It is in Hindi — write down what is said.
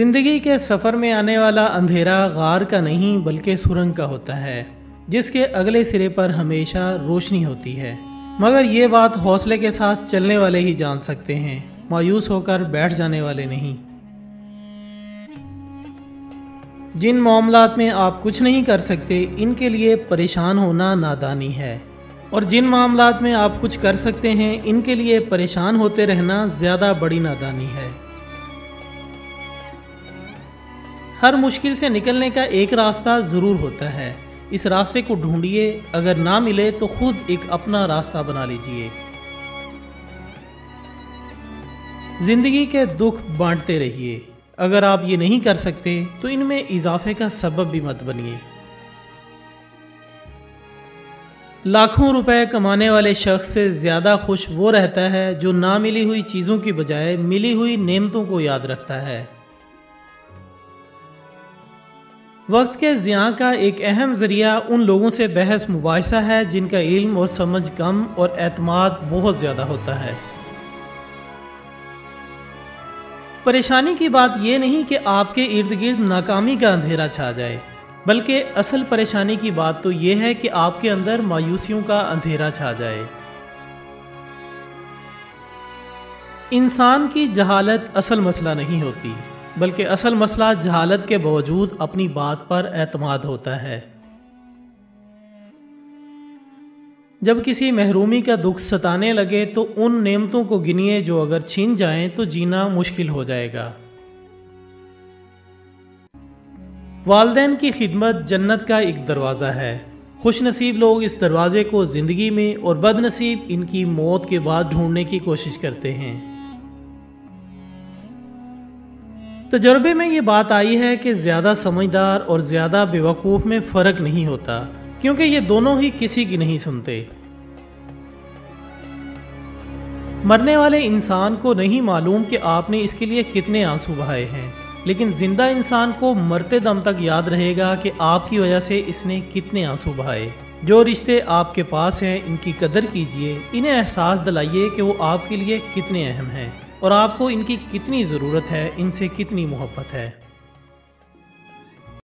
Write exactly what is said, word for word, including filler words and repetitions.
जिंदगी के सफ़र में आने वाला अंधेरा गार का नहीं बल्कि सुरंग का होता है, जिसके अगले सिरे पर हमेशा रोशनी होती है। मगर ये बात हौसले के साथ चलने वाले ही जान सकते हैं, मायूस होकर बैठ जाने वाले नहीं। जिन मामलात में आप कुछ नहीं कर सकते, इनके लिए परेशान होना नादानी है, और जिन मामलात में आप कुछ कर सकते हैं, इनके लिए परेशान होते रहना ज़्यादा बड़ी नादानी है। हर मुश्किल से निकलने का एक रास्ता ज़रूर होता है। इस रास्ते को ढूंढिए, अगर ना मिले तो खुद एक अपना रास्ता बना लीजिए। ज़िंदगी के दुख बांटते रहिए। अगर आप ये नहीं कर सकते तो इनमें इजाफे का सबब भी मत बनिए। लाखों रुपए कमाने वाले शख्स से ज़्यादा खुश वो रहता है जो ना मिली हुई चीज़ों की बजाय मिली हुई नेमतों को याद रखता है। वक्त के ज़ियाँ का एक अहम ज़रिया उन लोगों से बहस मुबाहिसा है जिनका इल्म और समझ कम और एतमाद बहुत ज़्यादा होता है। परेशानी की बात यह नहीं कि आपके इर्द गिर्द नाकामी का अंधेरा छा जाए, बल्कि असल परेशानी की बात तो यह है कि आपके अंदर मायूसियों का अंधेरा छा जाए। इंसान की जहालत असल मसला नहीं होती, बल्कि असल मसला जहालत के बावजूद अपनी बात पर एतमाद होता है। जब किसी महरूमी का दुख सताने लगे तो उन नेमतों को गिनिए जो अगर छीन जाएं तो जीना मुश्किल हो जाएगा। वालदैन की खिदमत जन्नत का एक दरवाज़ा है। खुशनसीब लोग इस दरवाज़े को ज़िंदगी में और बदनसीब इनकी मौत के बाद ढूंढने की कोशिश करते हैं। तजुर्बे में ये बात आई है कि ज़्यादा समझदार और ज़्यादा बेवकूफ़ में फ़र्क नहीं होता, क्योंकि ये दोनों ही किसी की नहीं सुनते। मरने वाले इंसान को नहीं मालूम कि आपने इसके लिए कितने आंसू बहाए हैं, लेकिन ज़िंदा इंसान को मरते दम तक याद रहेगा कि आपकी वजह से इसने कितने आंसू बहाए। जो रिश्ते आपके पास हैं इनकी कदर कीजिए, इन्हें एहसास दिलाइए कि वो आपके लिए कितने अहम हैं और आपको इनकी कितनी ज़रूरत है, इनसे कितनी मोहब्बत है।